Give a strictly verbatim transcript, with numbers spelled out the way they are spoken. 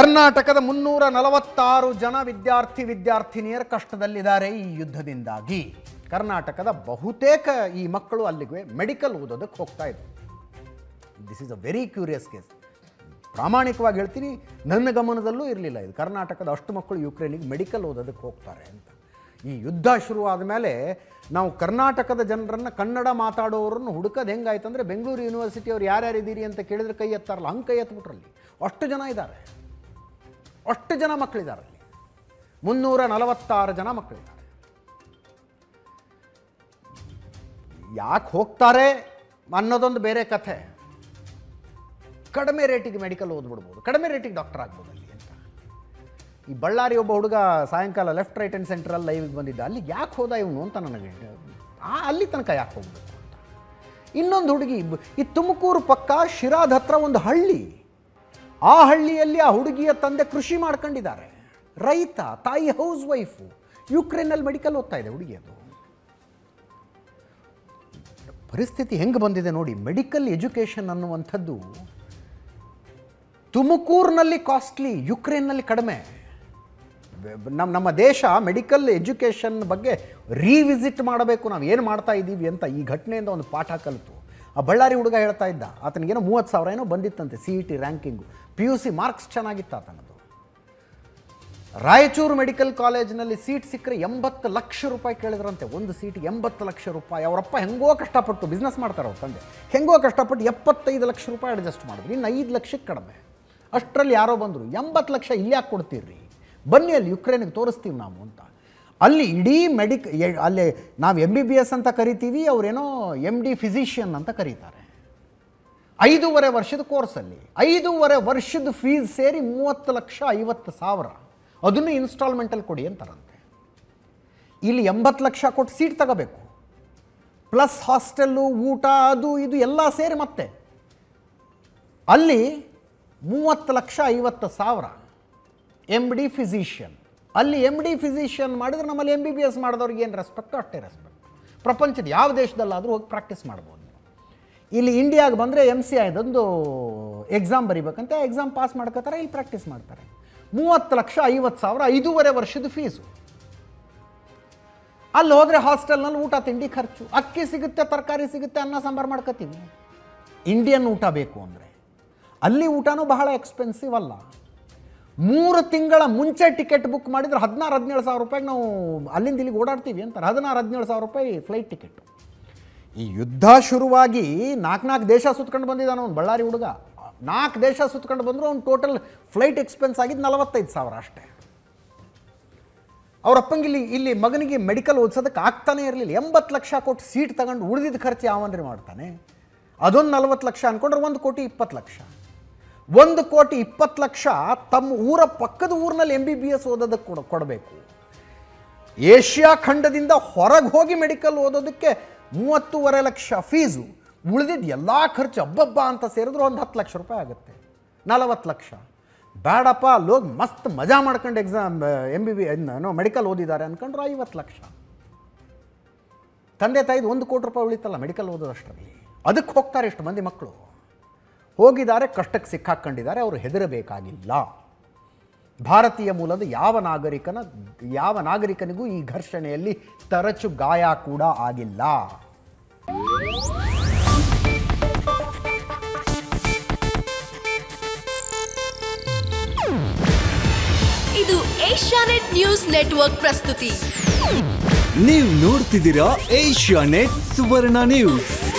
ಕರ್ನಾಟಕದ ಮುನ್ನೂರ ನಲವತ್ತಾರು ಜನ ವಿದ್ಯಾರ್ಥಿ ವಿದ್ಯಾರ್ಥಿನಿಯರು ಕಷ್ಟದಲ್ಲಿದ್ದಾರೆ ಈ ಯುದ್ಧದಿಂದಾಗಿ ಕರ್ನಾಟಕದ ಬಹುತೇಕ ಈ ಮಕ್ಕಳು ಅಲ್ಲಿಗೆ ಮೆಡಿಕಲ್ ಓದೋದಕ್ಕೆ ಹೋಗ್ತಾ ಇದ್ದಾರೆ this is a very curious case ಪ್ರಾಮಾಣಿಕವಾಗಿ ಹೇಳ್ತೀನಿ ನನ್ನ ಗಮನದಲ್ಲೂ ಇರಲಿಲ್ಲ ಇದು ಕರ್ನಾಟಕದ ಅಷ್ಟು ಮಕ್ಕಳು ಯುಕ್ರೇನಿಗೆ ಮೆಡಿಕಲ್ ಓದೋದಕ್ಕೆ ಹೋಗ್ತಾರೆ ಅಂತ ಈ ಯುದ್ಧ ಶುರು ಆದ ಮೇಲೆ ನಾವು ಕರ್ನಾಟಕದ ಜನರನ್ನು ಕನ್ನಡ ಮಾತಾಡೋರನ್ನು ಹುಡುಕದ ಹೆಂಗಾಯ್ತು ಅಂದ್ರೆ ಬೆಂಗಳೂರು ಯೂನಿವರ್ಸಿಟಿ ಅವರು ಯಾರು ಯಾರು ಇದ್ದೀರಿ ಅಂತ ಕೇಳಿದ್ರೆ ಕೈ ಎತ್ತಾರಲ್ಲ ಹಂಗೆ ಕೈ ಎತ್ತಬಿಟ್ರಲ್ಲಿ ಅಷ್ಟು ಜನ ಇದ್ದಾರೆ ಅಷ್ಟು ಜನ ಮಕ್ಕಳಿದ್ದಾರೆ ಅಲ್ಲಿ ಮುನ್ನೂರ ನಲವತ್ತಾರು ಜನ ಮಕ್ಕಳಿದ್ದಾರೆ ಯಾಕೆ ಹೋಗ್ತಾರೆ ಅನ್ನೋದೊಂದು ಬೇರೆ ಕಥೆ ಕಡಿಮೆ ರೇಟಿಗೆ ಮೆಡಿಕಲ್ ಓದ್ಬಿಡ್ಬೋದು ಕಡಿಮೆ ರೇಟಿಗೆ ಡಾಕ್ಟರ್ ಆಗ್ಬೋದು ಅಲ್ಲಿ ಅಂತ ಈ ಬಳ್ಳಾರಿ ಒಬ್ಬ ಹುಡುಗ ಸಾಯಂಕಾಲ ಲೆಫ್ಟ್ ರೈಟ್ ಆ್ಯಂಡ್ ಸೆಂಟ್ರಲ್ಲಿ ಲೈವಿಗೆ ಬಂದಿದ್ದ ಅಲ್ಲಿ ಯಾಕೆ ಹೋದ ಇವನು ಅಂತ ನನಗೆ ಆ ಅಲ್ಲಿ ತನಕ ಯಾಕೆ ಹೋಗ್ಬೇಕು ಅಂತ ಇನ್ನೊಂದು ಹುಡುಗಿ ಈ ತುಮಕೂರು ಪಕ್ಕ ಶಿರಾದ ಹತ್ರ ಒಂದು ಹಳ್ಳಿ ಆ ಹಳ್ಳಿಯಲ್ಲಿ ಆ ಹುಡುಗಿಯ ತಂದೆ ಕೃಷಿ ಮಾಡ್ಕೊಂಡಿದ್ದಾರೆ ರೈತ ತಾಯಿ ಹೌಸ್ ವೈಫು ಯುಕ್ರೇನಲ್ಲಿ ಮೆಡಿಕಲ್ ಓದ್ತಾ ಇದೆ ಹುಡುಗಿ ಅದು ಪರಿಸ್ಥಿತಿ ಹೆಂಗೆ ಬಂದಿದೆ ನೋಡಿ ಮೆಡಿಕಲ್ ಎಜುಕೇಷನ್ ಅನ್ನುವಂಥದ್ದು ತುಮಕೂರಿನಲ್ಲಿ ಕಾಸ್ಟ್ಲಿ ಯುಕ್ರೇನ್ನಲ್ಲಿ ಕಡಿಮೆ ನಮ್ಮ ನಮ್ಮ ದೇಶ ಮೆಡಿಕಲ್ ಎಜುಕೇಷನ್ ಬಗ್ಗೆ ರೀವಿಸಿಟ್ ಮಾಡಬೇಕು ನಾವು ಏನು ಮಾಡ್ತಾ ಇದ್ದೀವಿ ಅಂತ ಈ ಘಟನೆಯಿಂದ ಒಂದು ಪಾಠ ಕಲಿತು ಆ ಬಳ್ಳಾರಿ ಹುಡುಗ ಹೇಳ್ತಾ ಇದ್ದ ಆತನಿಗೇನೋ ಮೂವತ್ತು ಸಾವಿರ ಏನೋ ಬಂದಿತ್ತಂತೆ C E T ranking P U C marks ಚೆನ್ನಾಗಿತ್ತು ಆತನದು ರಾಯಚೂರು ಮೆಡಿಕಲ್ ಕಾಲೇಜಿನಲ್ಲಿ ಸೀಟ್ ಸಿಕ್ಕರೆ ಎಂಬತ್ತು ಲಕ್ಷ ರೂಪಾಯಿ ಕೇಳಿದ್ರಂತೆ ಒಂದು ಸೀಟಿಗೆ ಎಂಬತ್ತು ಲಕ್ಷ ರೂಪಾಯಿ ಅವರಪ್ಪ ಹೆಂಗೋ ಕಷ್ಟಪಟ್ಟು ಬಿಸ್ನೆಸ್ ಮಾಡ್ತಾರೆ ಅವ್ರ ತಂದೆ ಹೆಂಗೋ ಕಷ್ಟಪಟ್ಟು ಎಪ್ಪತ್ತೈದು ಲಕ್ಷ ರೂಪಾಯಿ ಅಡ್ಜಸ್ಟ್ ಮಾಡಿದ್ರು ಇನ್ನು ಐದು ಲಕ್ಷಕ್ಕೆ ಕಡಿಮೆ ಅಷ್ಟರಲ್ಲಿ ಯಾರೋ ಬಂದರು ಎಂಬತ್ತು ಲಕ್ಷ ಇಲ್ಲಿ ಯಾಕೆ ಕೊಡ್ತೀರಿ ಬನ್ನಿ ಅಲ್ಲಿ ಯುಕ್ರೇನಿಗೆ ತೋರಿಸ್ತೀವಿ ನಾವು ಅಂತ ಅಲ್ಲಿ ಇಡೀ ಮೆಡಿಕ್ ಅಲ್ಲಿ ನಾವು ಎಮ್ ಬಿ ಬಿ ಎಸ್ ಅಂತ ಕರಿತೀವಿ ಅವರೇನೋ ಎಮ್ ಡಿ ಫಿಸಿಷಿಯನ್ ಅಂತ ಕರೀತಾರೆ ಐದೂವರೆ ವರ್ಷದ ಕೋರ್ಸಲ್ಲಿ ಐದೂವರೆ ವರ್ಷದ ಫೀಸ್ ಸೇರಿ ಮೂವತ್ತು ಲಕ್ಷ ಐವತ್ತು ಸಾವಿರ ಅದನ್ನು ಇನ್ಸ್ಟಾಲ್ಮೆಂಟಲ್ಲಿ ಕೊಡಿ ಅಂತಾರಂತೆ ಇಲ್ಲಿ ಎಂಬತ್ತು ಲಕ್ಷ ಕೊಟ್ಟು ಸೀಟ್ ತಗೋಬೇಕು ಪ್ಲಸ್ ಹಾಸ್ಟೆಲ್ಲು ಊಟ ಅದು ಇದು ಎಲ್ಲ ಸೇರಿ ಮತ್ತೆ ಅಲ್ಲಿ ಮೂವತ್ತು ಲಕ್ಷ ಐವತ್ತು ಸಾವಿರ ಎಮ್ ಡಿ ಫಿಸಿಷಿಯನ್ ಅಲ್ಲಿ ಎಮ್ ಡಿ ಫಿಸಿಷಿಯನ್ ಮಾಡಿದ್ರೆ ನಮ್ಮಲ್ಲಿ ಎಮ್ ಬಿ ಬಿ ಎಸ್ ಮಾಡಿದವ್ರಿಗೆ ಏನು ರೆಸ್ಪೆಕ್ಟು ಅಷ್ಟೇ ರೆಸ್ಪೆಕ್ಟ್ ಪ್ರಪಂಚದ ಯಾವ ದೇಶದಲ್ಲಾದರೂ ಹೋಗಿ ಪ್ರಾಕ್ಟೀಸ್ ಮಾಡ್ಬೋದು ಇಲ್ಲಿ ಇಂಡಿಯಾಗೆ ಬಂದರೆ ಎಮ್ ಸಿ ಐದೊಂದು ಎಕ್ಸಾಮ್ ಬರೀಬೇಕಂತ ಎಕ್ಸಾಮ್ ಪಾಸ್ ಮಾಡ್ಕೋತಾರೆ ಇಲ್ಲಿ ಪ್ರಾಕ್ಟೀಸ್ ಮಾಡ್ತಾರೆ ಮೂವತ್ತು ಲಕ್ಷ ಐವತ್ತು ಸಾವಿರ ಐದೂವರೆ ವರ್ಷದ ಫೀಸು ಅಲ್ಲಿ ಹೋದರೆ ಹಾಸ್ಟೆಲ್ನಲ್ಲಿ ಊಟ ತಿಂಡಿ ಖರ್ಚು ಅಕ್ಕಿ ಸಿಗುತ್ತೆ ತರಕಾರಿ ಸಿಗುತ್ತೆ ಅನ್ನ ಸಾಂಬಾರು ಮಾಡ್ಕೋತೀವಿ ಇಂಡಿಯನ್ ಊಟ ಬೇಕು ಅಂದರೆ ಅಲ್ಲಿ ಊಟನೂ ಬಹಳ ಎಕ್ಸ್ಪೆನ್ಸಿವ್ ಅಲ್ಲ ಮೂರು ತಿಂಗಳ ಮುಂಚೆ ಟಿಕೆಟ್ ಬುಕ್ ಮಾಡಿದರೆ ಹದಿನಾರು ಹದಿನೇಳು ಸಾವಿರ ರೂಪಾಯಿಗೆ ನಾವು ಅಲ್ಲಿಂದ ಇಲ್ಲಿಗೆ ಓಡಾಡ್ತೀವಿ ಅಂತಾರೆ ಹದಿನಾರು ಹದಿನೇಳು ಸಾವಿರ ರೂಪಾಯಿ ಫ್ಲೈಟ್ ಟಿಕೆಟು ಈ ಯುದ್ಧ ಶುರುವಾಗಿ ನಾಲ್ಕು ನಾಲ್ಕು ದೇಶ ಸುತ್ಕೊಂಡು ಬಂದಿದ್ದಾನೆ ಅವ್ನು ಬಳ್ಳಾರಿ ಹುಡುಗ ನಾಲ್ಕು ದೇಶ ಸುತ್ಕೊಂಡು ಬಂದರೂ ಅವ್ನು ಟೋಟಲ್ ಫ್ಲೈಟ್ ಎಕ್ಸ್ಪೆನ್ಸ್ ಆಗಿದ್ದು ನಲವತ್ತೈದು ಸಾವಿರ ಅಷ್ಟೇ ಅವರಪ್ಪಂಗೆ ಇಲ್ಲಿ ಇಲ್ಲಿ ಮಗನಿಗೆ ಮೆಡಿಕಲ್ ಓದಿಸೋದಕ್ಕೆ ಆಗ್ತಾನೇ ಇರಲಿಲ್ಲ ಎಂಬತ್ತು ಲಕ್ಷ ಕೊಟ್ಟು ಸೀಟ್ ತಗೊಂಡು ಉಳಿದಿದ್ದ ಖರ್ಚು ಯಾವನ್ರಿ ಮಾಡ್ತಾನೆ ಅದೊಂದು ನಲವತ್ತು ಲಕ್ಷ ಅಂದ್ಕೊಂಡ್ರೆ ಒಂದು ಕೋಟಿ ಇಪ್ಪತ್ತು ಲಕ್ಷ ಒಂದು ಕೋಟಿ ಇಪ್ಪತ್ತು ಲಕ್ಷ ತಮ್ಮ ಊರ ಪಕ್ಕದ ಊರಿನಲ್ಲಿ ಎಮ್ ಬಿ ಬಿ ಎಸ್ ಓದೋದಕ್ಕೆ ಕೊಡ ಕೊಡಬೇಕು ಏಷ್ಯಾ ಖಂಡದಿಂದ ಹೊರಗೆ ಹೋಗಿ ಮೆಡಿಕಲ್ ಓದೋದಕ್ಕೆ ಮೂವತ್ತೂವರೆ ಲಕ್ಷ ಫೀಸು ಉಳಿದಿದ್ದು ಎಲ್ಲ ಖರ್ಚು ಹಬ್ಬಬ್ಬ ಅಂತ ಸೇರಿದ್ರೆ ಒಂದು ಹತ್ತು ಲಕ್ಷ ರೂಪಾಯಿ ಆಗುತ್ತೆ ನಲವತ್ತು ಲಕ್ಷ ಬೇಡಪ್ಪ ಲೋಗ್ ಮಸ್ತ್ ಮಜಾ ಮಾಡ್ಕೊಂಡು ಎಕ್ಸಾಮ್ ಎಮ್ ಬಿ ಬಿ ಏನೋ ಮೆಡಿಕಲ್ ಓದಿದ್ದಾರೆ ಅಂದ್ಕೊಂಡ್ರೆ ಐವತ್ತು ಲಕ್ಷ ತಂದೆ ತಾಯಿದು ಒಂದು ಕೋಟಿ ರೂಪಾಯಿ ಉಳಿತಲ್ಲ ಮೆಡಿಕಲ್ ಓದೋದಷ್ಟರಲ್ಲಿ ಅದಕ್ಕೆ ಹೋಗ್ತಾರೆ ಇಷ್ಟು ಮಂದಿ ಮಕ್ಕಳು ಹೋಗಿದ್ದಾರೆ ಕಷ್ಟಕ್ಕೆ ಸಿಕ್ಕಾಕ್ಕೊಂಡಿದ್ದಾರೆ ಅವರು ಹೆದರಬೇಕಾಗಿಲ್ಲ ಭಾರತೀಯ ಮೂಲದ ಯಾವ ನಾಗರಿಕನ ಯಾವ ನಾಗರಿಕನಿಗೂ ಈ ಘರ್ಷಣೆಯಲ್ಲಿ ತರಚು ಗಾಯ ಕೂಡ ಆಗಿಲ್ಲ ಇದು ಏಷ್ಯಾನೆಟ್ ನ್ಯೂಸ್ ನೆಟ್ವರ್ಕ್ ಪ್ರಸ್ತುತಿ ನೀವು ನೋಡ್ತಿದ್ದೀರಾ ಏಷ್ಯಾನೆಟ್ ಸುವರ್ಣ ನ್ಯೂಸ್.